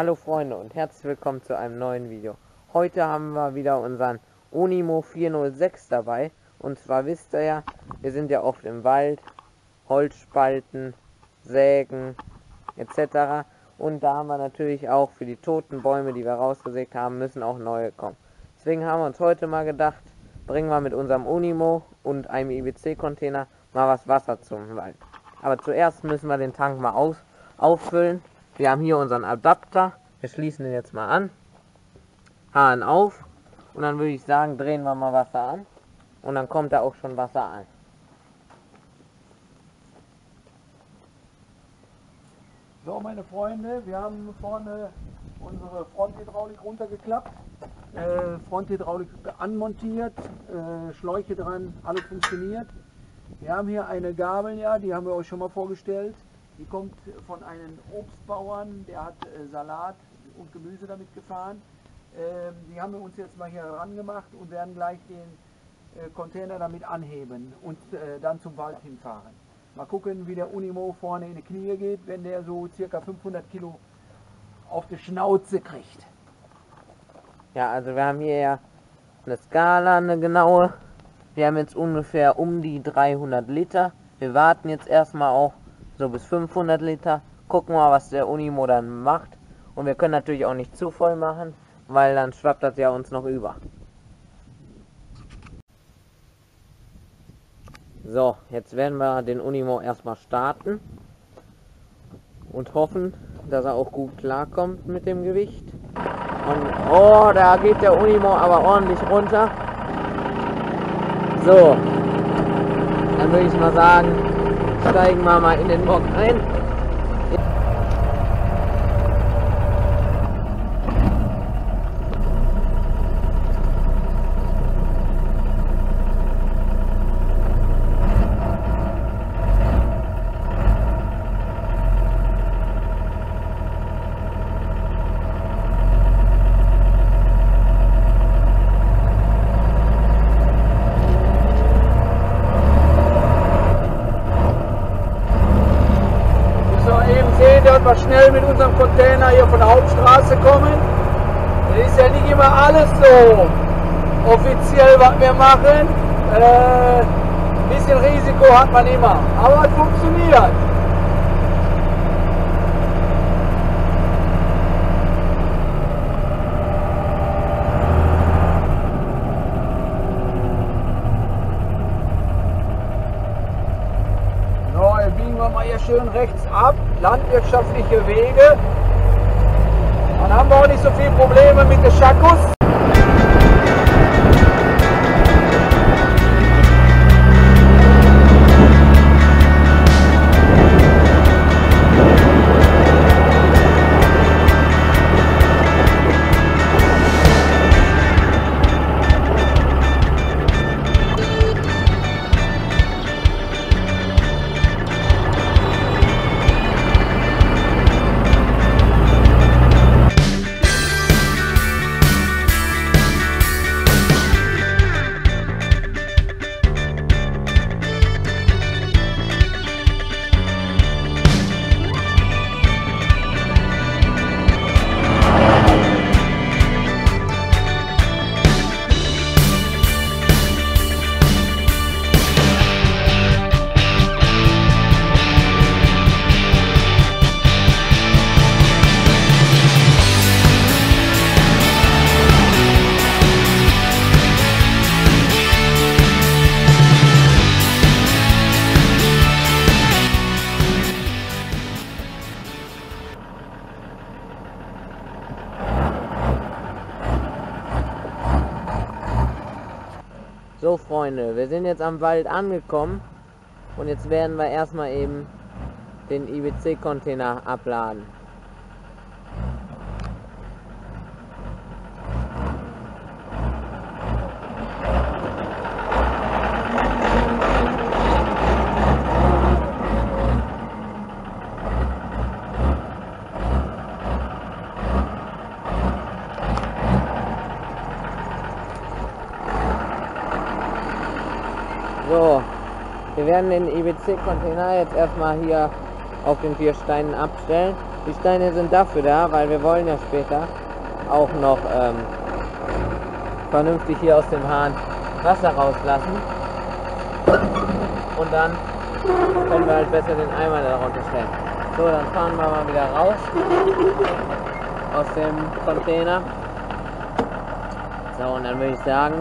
Hallo Freunde und herzlich willkommen zu einem neuen Video. Heute haben wir wieder unseren Unimog 406 dabei. Und zwar wisst ihr ja, wir sind ja oft im Wald, Holzspalten, Sägen etc. Und da haben wir natürlich auch für die toten Bäume, die wir rausgesägt haben, müssen auch neue kommen. Deswegen haben wir uns heute mal gedacht, bringen wir mit unserem Unimog und einem IBC Container mal was Wasser zum Wald. Aber zuerst müssen wir den Tank mal auffüllen. Wir haben hier unseren Adapter, wir schließen den jetzt mal an, Hahn auf und dann würde ich sagen, drehen wir mal Wasser an und dann kommt da auch schon Wasser an. So meine Freunde, wir haben vorne unsere Fronthydraulik runtergeklappt, Fronthydraulik anmontiert, Schläuche dran, alles funktioniert. Wir haben hier eine Gabel, ja, die haben wir euch schon mal vorgestellt. Die kommt von einem Obstbauern, der hat Salat und Gemüse damit gefahren. Die haben wir uns jetzt mal hier ran gemacht und werden gleich den Container damit anheben und dann zum Wald hinfahren. Mal gucken, wie der Unimog vorne in die Knie geht, wenn der so circa 500 Kilo auf die Schnauze kriegt. Ja, also wir haben hier ja eine Skala, eine genaue. Wir haben jetzt ungefähr um die 300 Liter. Wir warten jetzt erstmal auch so bis 500 Liter, gucken wir mal, was der Unimog dann macht. Und wir können natürlich auch nicht zu voll machen, weil dann schwappt das ja uns noch über. So, jetzt werden wir den Unimog erstmal starten und hoffen, dass er auch gut klarkommt mit dem Gewicht. Und oh, da geht der Unimog aber ordentlich runter. So, dann würde ich mal sagen, steigen wir mal in den Bock ein. Schnell mit unserem Container hier von der Hauptstraße kommen. Das ist ja nicht immer alles so offiziell, was wir machen. Ein bisschen Risiko hat man immer, aber es funktioniert. Schön rechts ab, landwirtschaftliche Wege. Dann haben wir auch nicht so viele Probleme mit den Schakkus. So Freunde, wir sind jetzt am Wald angekommen und jetzt werden wir erstmal eben den IBC-Container abladen. So, wir werden den IBC-Container jetzt erstmal hier auf den 4 Steinen abstellen. Die Steine sind dafür da, weil wir wollen ja später auch noch vernünftig hier aus dem Hahn Wasser rauslassen. Und dann können wir halt besser den Eimer da runterstellen. So, dann fahren wir mal wieder raus aus dem Container. So, und dann würde ich sagen,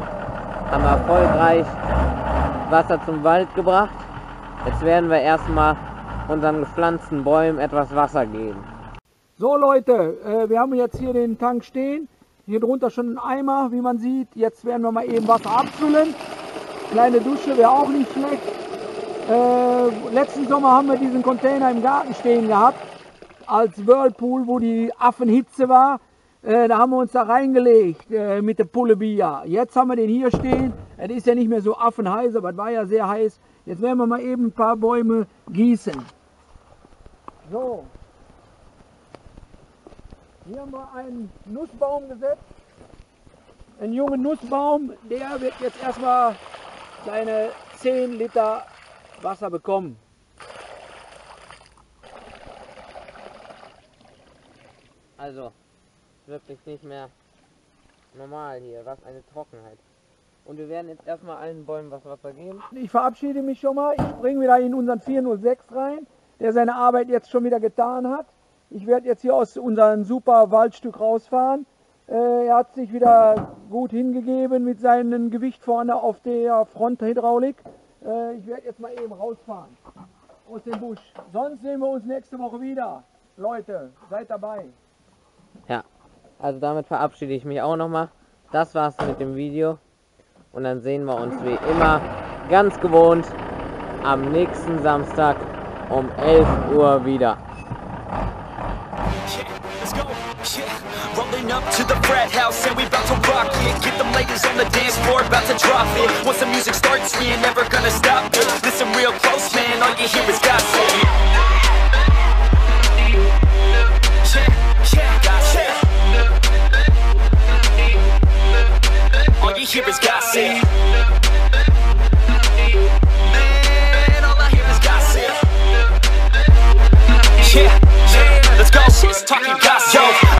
haben wir erfolgreich Wasser zum Wald gebracht. Jetzt werden wir erstmal unseren gepflanzten Bäumen etwas Wasser geben. So Leute, wir haben jetzt hier den Tank stehen. Hier drunter schon einen Eimer, wie man sieht. Jetzt werden wir mal eben Wasser abfüllen. Kleine Dusche wäre auch nicht schlecht. Letzten Sommer haben wir diesen Container im Garten stehen gehabt. Als Whirlpool, wo die Affenhitze war. Da haben wir uns da reingelegt mit der Pulle Bier. Jetzt haben wir den hier stehen. Es ist ja nicht mehr so affenheiß, aber es war ja sehr heiß. Jetzt werden wir mal eben ein paar Bäume gießen. So. Hier haben wir einen Nussbaum gesetzt. Einen jungen Nussbaum, der wird jetzt erstmal seine 10 Liter Wasser bekommen. Also, wirklich nicht mehr normal hier, was eine Trockenheit. Und wir werden jetzt erstmal allen Bäumen was Wasser geben. Ich verabschiede mich schon mal. Ich bringe wieder in unseren 406 rein, der seine Arbeit jetzt schon wieder getan hat. Ich werde jetzt hier aus unserem super Waldstück rausfahren. Er hat sich wieder gut hingegeben mit seinem Gewicht vorne auf der Fronthydraulik. Ich werde jetzt mal eben rausfahren aus dem Busch. Sonst sehen wir uns nächste Woche wieder. Leute, seid dabei. Ja, also damit verabschiede ich mich auch nochmal. Das war's mit dem Video. Und dann sehen wir uns wie immer, ganz gewohnt, am nächsten Samstag um 11 Uhr wieder. Rolling up to the frat house and we about to rock it. Get them ladies on the dance floor, about to drop it. Once the music starts, we ain't never gonna stop it. Listen real close, man, all you hear is